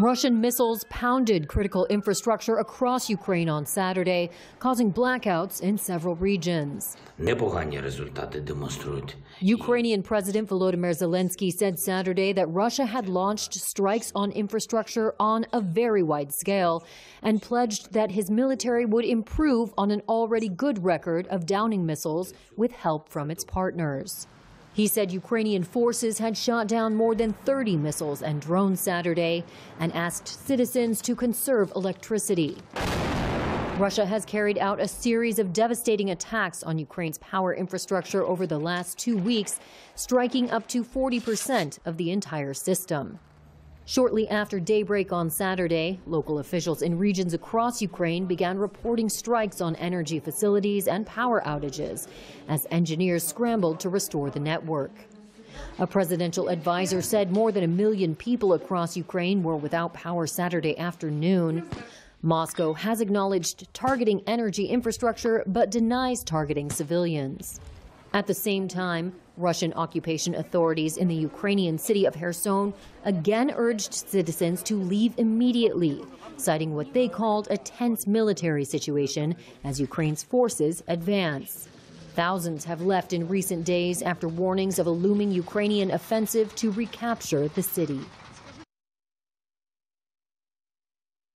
Russian missiles pounded critical infrastructure across Ukraine on Saturday, causing blackouts in several regions. Ukrainian President Volodymyr Zelensky said Saturday that Russia had launched strikes on infrastructure on a very wide scale and pledged that his military would improve on an already good record of downing missiles with help from its partners. He said Ukrainian forces had shot down more than 30 missiles and drones Saturday and asked citizens to conserve electricity. Russia has carried out a series of devastating attacks on Ukraine's power infrastructure over the last 2 weeks, striking up to 40% of the entire system. Shortly after daybreak on Saturday, local officials in regions across Ukraine began reporting strikes on energy facilities and power outages as engineers scrambled to restore the network. A presidential advisor said more than 1 million people across Ukraine were without power Saturday afternoon. Moscow has acknowledged targeting energy infrastructure but denies targeting civilians. At the same time, Russian occupation authorities in the Ukrainian city of Kherson again urged citizens to leave immediately, citing what they called a tense military situation as Ukraine's forces advance. Thousands have left in recent days after warnings of a looming Ukrainian offensive to recapture the city.